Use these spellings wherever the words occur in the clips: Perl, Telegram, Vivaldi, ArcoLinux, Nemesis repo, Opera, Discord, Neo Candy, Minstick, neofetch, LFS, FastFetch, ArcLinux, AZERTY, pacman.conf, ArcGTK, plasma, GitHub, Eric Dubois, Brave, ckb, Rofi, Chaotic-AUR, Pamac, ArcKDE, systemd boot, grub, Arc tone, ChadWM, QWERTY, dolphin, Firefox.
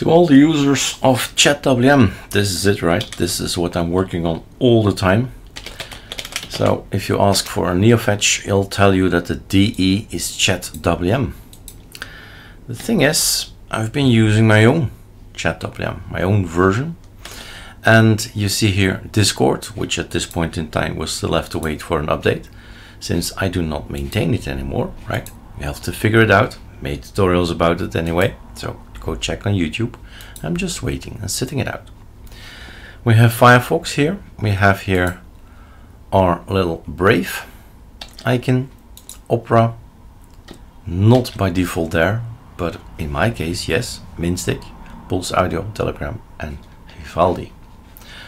To all the users of ChadWM, this is it, right? This is what I'm working on all the time. So if you ask for a neofetch, it'll tell you that the DE is ChadWM. The thing is, I've been using my own ChadWM, my own version. And you see here Discord, which at this point in time will still have to wait for an update, since I do not maintain it anymore, right? You have to figure it out. Made tutorials about it anyway, so go check on YouTube. I'm just waiting and sitting it out. We have Firefox here. We have here our little Brave icon, Opera, not by default there, but in my case, yes, Minstick, Pulse Audio, Telegram, and Vivaldi.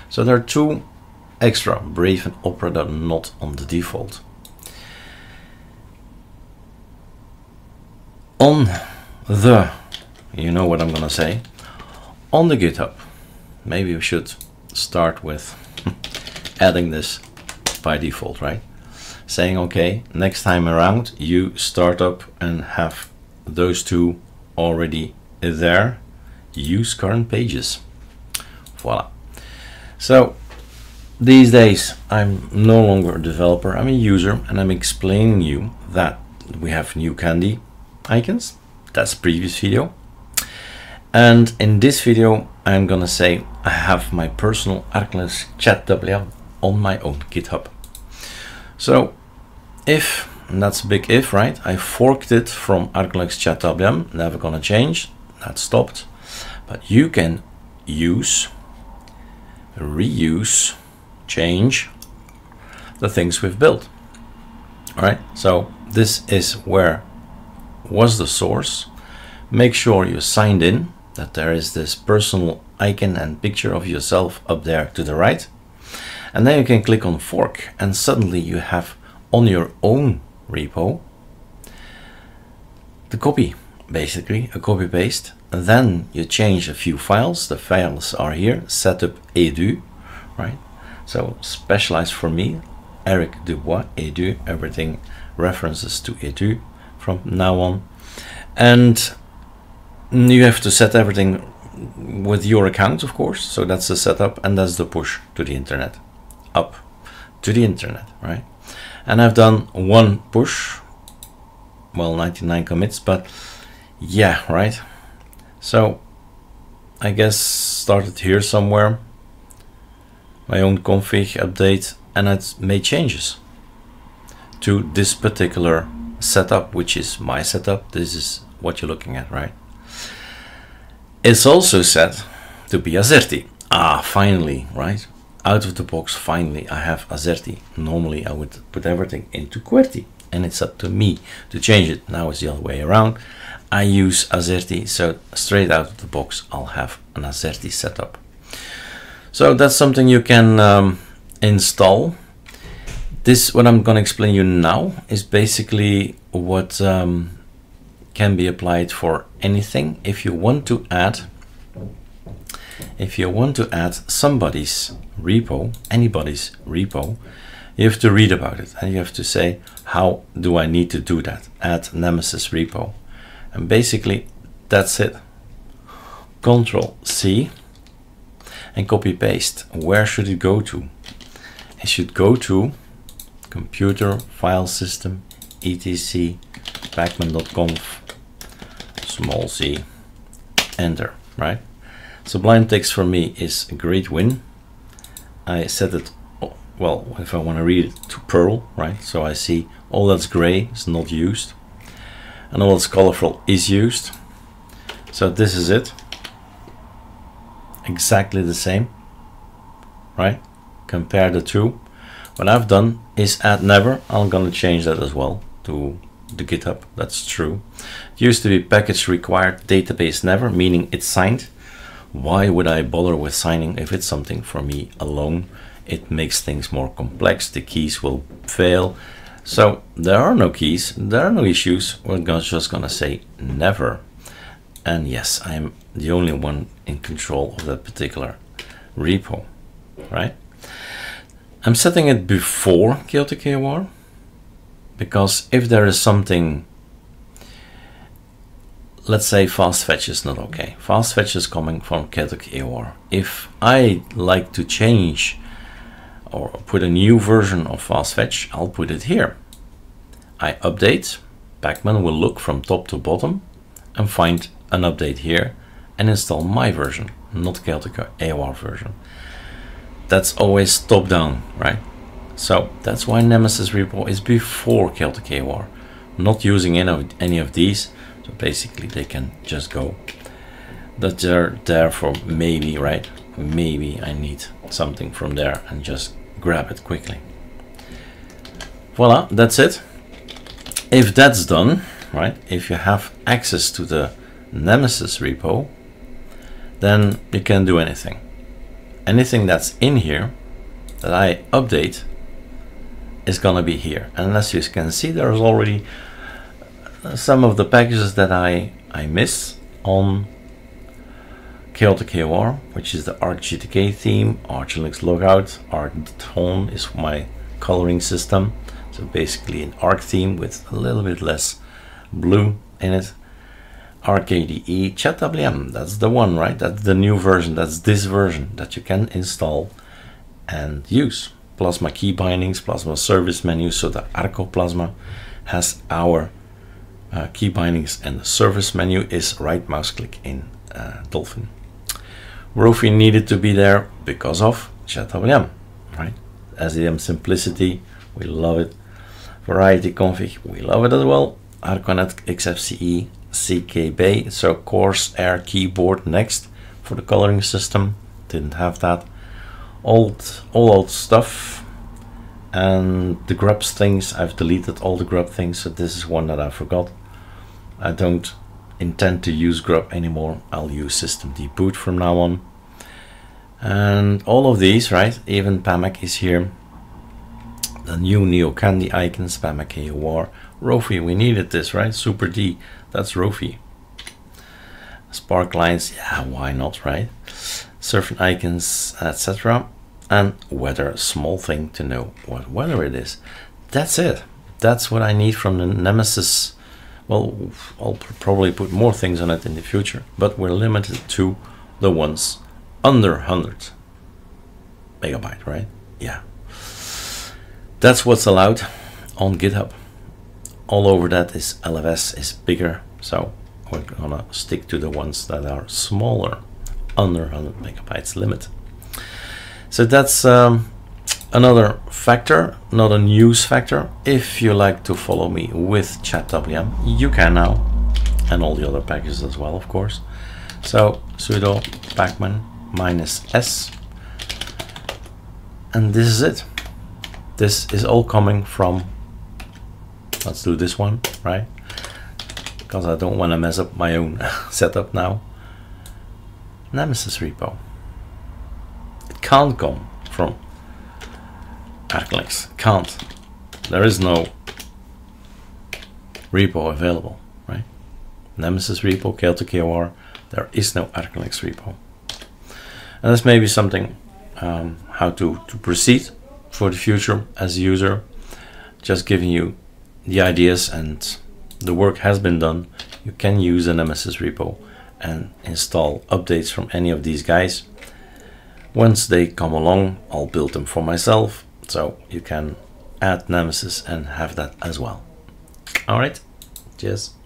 So there are two extra, Brave and Opera, that are not on the default. On the, you know what I'm going to say, on the GitHub, maybe we should start with adding this by default, right? Saying, okay, next time around, you start up and have those two already there. Use current pages. Voila. So these days, I'm no longer a developer, I'm a user, and I'm explaining you that we have Neo Candy icons. That's previous video. And in this video, I'm gonna say I have my personal ArcoLinux ChadWM on my own GitHub. So if, and that's a big if, right? I forked it from ArcoLinux ChadWM, never gonna change, that stopped. But you can use, reuse, change the things we've built. All right, so this is where was the source. Make sure you signed in, that there is this personal icon and picture of yourself up there to the right. And then you can click on fork, and suddenly you have on your own repo the copy, basically a copy paste. And then you change a few files. The files are here, setup edu, right? So specialized for me, Eric Dubois, edu, everything references to edu from now on. And you have to set everything with your account, of course. So that's the setup, and that's the push to the internet, up to the internet, right? And I've done one push, well, 99 commits, but yeah, right? So I guess started here somewhere, my own config update, and I made changes to this particular setup, which is my setup. This is what you're looking at, right? It's also set to be AZERTY. Ah, finally, right? Out of the box, finally, I have AZERTY. Normally, I would put everything into QWERTY, and it's up to me to change it. Now it's the other way around. I use AZERTY, so straight out of the box, I'll have an AZERTY setup. So that's something you can install. This, what I'm going to explain you now, is basically what can be applied for anything. If you want to add, somebody's repo, anybody's repo, you have to read about it, and you have to say, how do I need to do that? Add Nemesis repo, and basically that's it. Control C and copy paste. Where should it go to? It should go to computer, file system, etc, pacman.conf, small c, enter, right? Sublime Text for me is a great win. I set it, well, if I want to read it, to Perl, right? So I see all that's gray is not used, and all that's colorful is used. So this is it. Exactly the same, right? Compare the two. What I've done is add never. I'm going to change that as well to the GitHub. That's true. It used to be package required, database never, meaning it's signed. Why would I bother with signing if it's something for me alone? It makes things more complex. The keys will fail. So there are no keys. There are no issues. We're just going to say never. And yes, I'm the only one in control of that particular repo, right? I'm setting it before Chaotic-AUR, because if there is something let's say FastFetch is not okay. FastFetch is coming from Chaotic-AUR. If I like to change or put a new version of FastFetch, I'll put it here. I update, Pacman will look from top to bottom and find an update here and install my version, not Chaotic-AUR version. That's always top down, right? So that's why Nemesis repo is before Chaotic-AUR. Not using any of these, so basically they can just go. That they're there for maybe, right? Maybe I need something from there and just grab it quickly. Voila, that's it. If that's done, right? If you have access to the Nemesis repo, then you can do anything. Anything that's in here that I update is gonna be here. And as you can see, there's already some of the packages that I miss on Chaotic-AUR, which is the ArcGTK theme, ArcLinux logout, Arc tone is my coloring system. So basically an Arc theme with a little bit less blue in it. ArcKDE, ChadWM, that's the one, right? That's the new version, that's this version that you can install and use. Plasma key bindings, plasma service menus, so the Arco plasma has our key bindings and the service menu is right mouse click in dolphin. Rofi needed to be there because of ChadWM, right? AZERTY simplicity, we love it. Variety config, we love it as well. ArcoLinux, xfce, ckb, so Corsair keyboard next for the coloring system, didn't have that. All old stuff, and the grubs things, I've deleted all the grub things, so this is one that I forgot. I don't intend to use grub anymore, I'll use systemd boot from now on. And all of these, right, even Pamac is here. The new Neo Candy icons, Pamac AUR, Rofi, we needed this, right? Super D, that's Rofi. Spark lines, yeah, why not, right? Surfing icons, etc. And weather, small thing to know what weather it is. That's it. That's what I need from the Nemesis. Well, I'll probably put more things on it in the future, but we're limited to the ones under 100 megabyte, right? Yeah. That's what's allowed on GitHub. All over that is LFS is bigger, so we're gonna stick to the ones that are smaller, under 100 megabytes limit. So that's another factor, not a news factor. If you like to follow me with ChadWM, you can now, and all the other packages as well, of course. So sudo pacman -s, and this is it. This is all coming from, let's do this one, right? Because I don't want to mess up my own setup now. Nemesis repo. It can't come from ArcLinux. Can't. There is no repo available, right? Nemesis repo, Chaotic-AUR. There is no ArcLinux repo. And that's maybe something how to proceed for the future as a user. Just giving you the ideas, and the work has been done. You can use a Nemesis repo and install updates from any of these guys. Once they come along, I'll build them for myself, so you can add Nemesis and have that as well. All right, cheers.